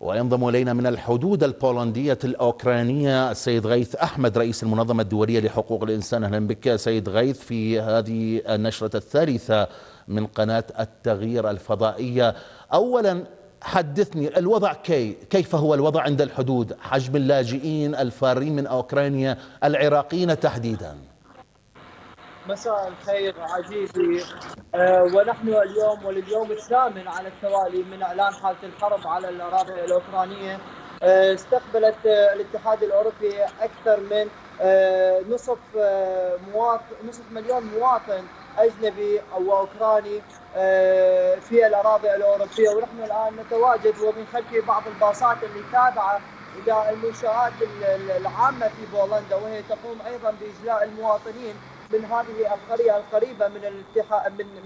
وينضم إلينا من الحدود البولندية الأوكرانية السيد غيث أحمد رئيس المنظمة الدولية لحقوق الإنسان. أهلا بك سيد غيث في هذه النشرة الثالثة من قناة التغيير الفضائية. أولا حدثني الوضع، كيف هو الوضع عند الحدود، حجم اللاجئين الفارين من أوكرانيا العراقيين تحديدا؟ مساء الخير عزيزي، ونحن اليوم ولليوم الثامن على التوالي من إعلان حالة الحرب على الأراضي الأوكرانية استقبلت الاتحاد الأوروبي أكثر من نصف مليون مواطن أجنبي أو أوكراني في الأراضي الأوروبية، ونحن الآن نتواجد ومن خلف بعض الباصات اللي تابعة إلى المنشآت العامة في بولندا، وهي تقوم أيضا بإجلاء المواطنين من هذه القرية القريبة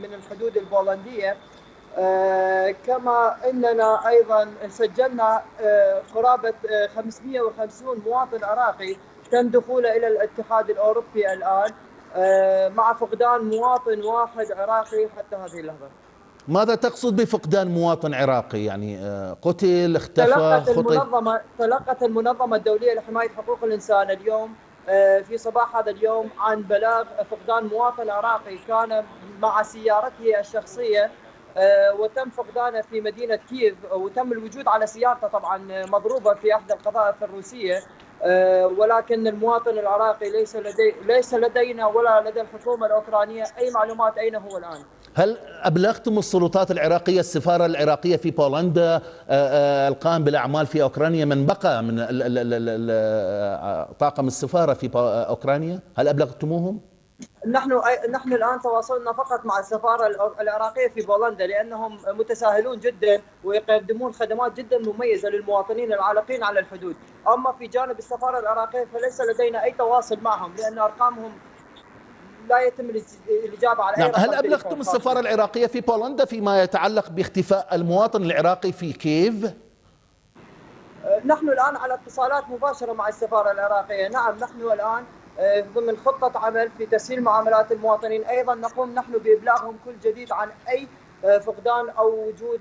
من الحدود البولندية. كما أننا أيضا سجلنا قرابة 550 مواطن عراقي تم دخوله إلى الاتحاد الأوروبي الآن، مع فقدان مواطن واحد عراقي حتى هذه اللحظة. ماذا تقصد بفقدان مواطن عراقي؟ يعني قتل، اختفى، خطف؟ تلقت المنظمة الدولية لحماية حقوق الإنسان اليوم في صباح هذا اليوم عن بلاغ فقدان مواطن عراقي كان مع سيارته الشخصية، وتم فقدانه في مدينة كييف، وتم الوجود على سيارته طبعا مضروبة في إحدى القذائف الروسية، ولكن المواطن العراقي ليس لدينا ولا لدى الحكومة الأوكرانية أي معلومات أين هو الآن. هل أبلغتم السلطات العراقية، السفارة العراقية في بولندا، القائم بالأعمال في أوكرانيا، من بقى من طاقم السفارة في أوكرانيا، هل أبلغتموهم؟ نحن الآن تواصلنا فقط مع السفارة العراقية في بولندا، لأنهم متساهلون جدا ويقدمون خدمات جدا مميزة للمواطنين العالقين على الحدود. أما في جانب السفارة العراقية فليس لدينا أي تواصل معهم، لأن أرقامهم لا يتم الإجابة على أي رقم. هل أبلغتم السفارة العراقية في بولندا فيما يتعلق باختفاء المواطن العراقي في كييف؟ نحن الآن على اتصالات مباشرة مع السفارة العراقية. نعم، نحن الآن ضمن خطة عمل في تسهيل معاملات المواطنين، أيضا نقوم نحن بإبلاغهم كل جديد عن أي فقدان أو وجود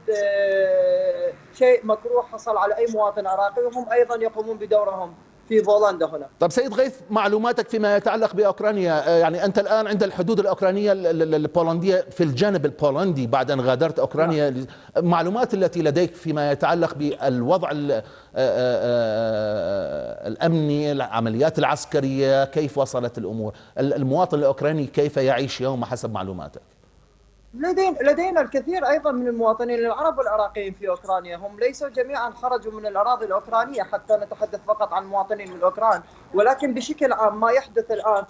شيء مكروه حصل على أي مواطن عراقي، وهم أيضا يقومون بدورهم في بولندا هنا. طب سيد غيث، معلوماتك فيما يتعلق بأوكرانيا، يعني أنت الآن عند الحدود الأوكرانية البولندية في الجانب البولندي بعد أن غادرت أوكرانيا، معلومات التي لديك فيما يتعلق بالوضع الأمني، العمليات العسكرية، كيف وصلت الأمور، المواطن الأوكراني كيف يعيش يوم حسب معلوماتك؟ لدينا الكثير أيضا من المواطنين العرب والعراقيين في أوكرانيا، هم ليسوا جميعا خرجوا من الأراضي الأوكرانية، حتى نتحدث فقط عن مواطنين من أوكران، ولكن بشكل عام ما يحدث الآن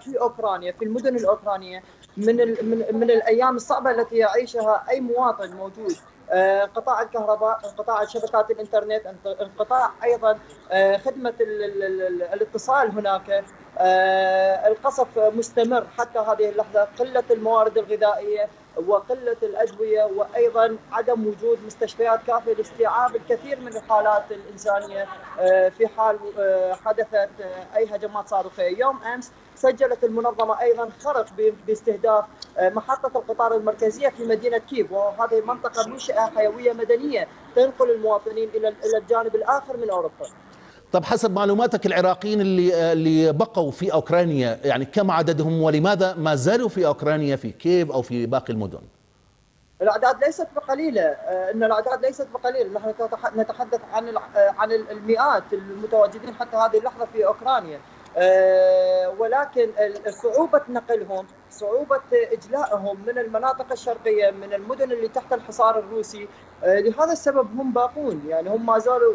في أوكرانيا، في المدن الأوكرانية، من الأيام الصعبة التي يعيشها أي مواطن موجود، انقطاع الكهرباء، انقطاع شبكات الإنترنت، انقطاع أيضا خدمة الاتصال هناك، القصف مستمر حتى هذه اللحظة، قلة الموارد الغذائية وقلة الأدوية، وأيضا عدم وجود مستشفيات كافية لاستيعاب الكثير من الحالات الإنسانية في حال حدثت أي هجمات صاروخية. يوم أمس سجلت المنظمة أيضا خرق باستهداف محطة القطار المركزية في مدينة كييف، وهذه منطقة منشأة حيوية مدنية تنقل المواطنين إلى الجانب الآخر من أوروبا. طب حسب معلوماتك العراقيين اللي بقوا في أوكرانيا، يعني كم عددهم ولماذا ما زالوا في أوكرانيا في كييف أو في باقي المدن؟ الأعداد ليست بقليلة، نحن نتحدث عن المئات المتواجدين حتى هذه اللحظة في أوكرانيا، ولكن صعوبة نقلهم، صعوبة إجلائهم من المناطق الشرقية، من المدن اللي تحت الحصار الروسي، لهذا السبب هم باقون، يعني هم ما زالوا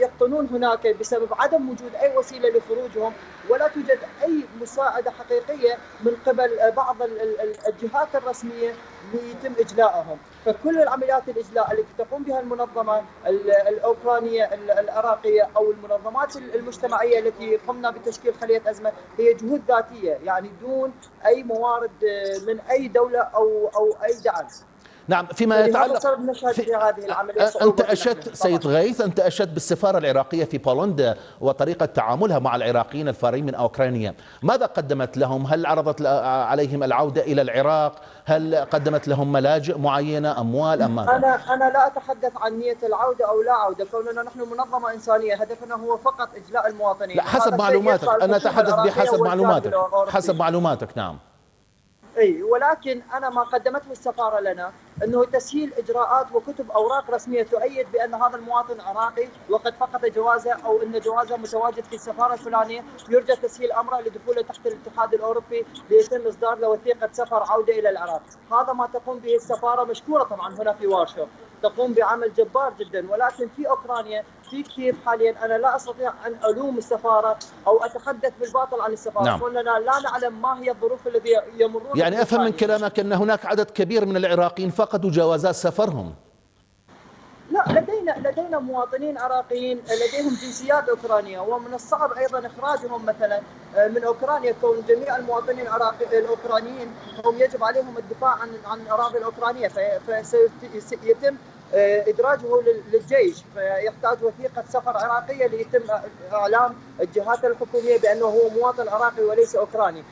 يقطنون هناك بسبب عدم وجود أي وسيلة لخروجهم، ولا توجد أي مساعدة حقيقية من قبل بعض الجهات الرسمية ليتم إجلائهم. فكل العمليات الإجلاء التي تقوم بها المنظمة الأوكرانية العراقية أو المنظمات المجتمعية التي قمنا بتشكيل خلية أزمة هي جهود ذاتية، يعني دون أي موارد من أي دولة أو أي دعم. نعم. فيما يتعلق أنت أشدت سيد غيث، أنت أشدت بالسفارة العراقية في بولندا وطريقة تعاملها مع العراقيين الفارين من أوكرانيا، ماذا قدمت لهم؟ هل عرضت عليهم العودة إلى العراق؟ هل قدمت لهم ملاجئ معينة، أموال أم ماذا؟ أنا لا أتحدث عن نية العودة أو لا عودة، كوننا نحن منظمة إنسانية هدفنا هو فقط إجلاء المواطنين. لا، حسب معلوماتك، أنا أتحدث بحسب معلوماتك، حسب معلوماتك. نعم. اي، ولكن انا ما قدمته السفاره لنا انه تسهيل اجراءات وكتب اوراق رسميه تؤيد بان هذا المواطن عراقي وقد فقد جوازه او ان جوازه متواجد في السفاره الفلانيه، يرجى تسهيل امره لدخوله تحت الاتحاد الاوروبي ليتم اصدار له وثيقه سفر عوده الى العراق. هذا ما تقوم به السفاره مشكوره طبعا هنا في وارشو، تقوم بعمل جبار جدا، ولكن في اوكرانيا في كييف حاليا انا لا استطيع ان الوم السفاره او اتحدث بالباطل عن السفاره. نعم. لأننا لا نعلم ما هي الظروف التي يمرون. يعني افهم من كلامك ان هناك عدد كبير من العراقيين فقدوا جوازات سفرهم. لا، لدينا مواطنين عراقيين لديهم جنسيات اوكرانيه، ومن الصعب ايضا اخراجهم مثلا من اوكرانيا، كون جميع المواطنين الاوكرانيين هم يجب عليهم الدفاع عن الاراضي الاوكرانيه، فسيتم ادراجه للجيش، فيحتاج وثيقه سفر عراقيه ليتم اعلام الجهات الحكوميه بانه هو مواطن عراقي وليس اوكراني.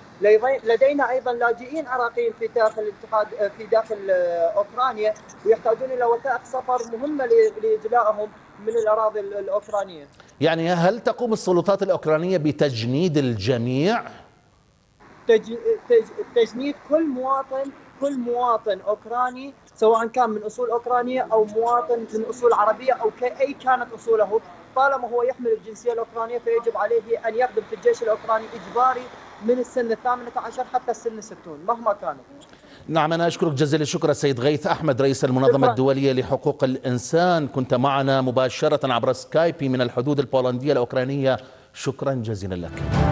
لدينا ايضا لاجئين عراقيين في داخل الاتحاد في داخل اوكرانيا ويحتاجون الى وثائق سفر مهمه لاجلائهم من الاراضي الاوكرانيه. يعني هل تقوم السلطات الاوكرانيه بتجنيد الجميع؟ تجنيد كل مواطن اوكراني، سواء كان من اصول اوكرانيه او مواطن من اصول عربيه او اي كانت اصوله، طالما هو يحمل الجنسيه الاوكرانيه فيجب عليه ان يخدم في الجيش الاوكراني اجباري من السن 18 حتى السن 60 مهما كان. نعم، أنا أشكرك جزيل الشكر السيد غيث أحمد رئيس المنظمة الدولية لحقوق الإنسان، كنت معنا مباشرة عبر سكايبي من الحدود البولندية الأوكرانية، شكرا جزيلا لك.